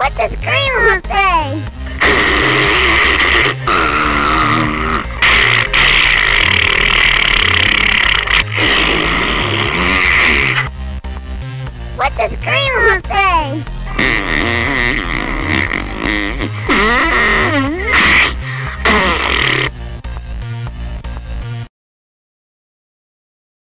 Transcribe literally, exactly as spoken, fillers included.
What does Greenlaw say? What does Greenlaw say?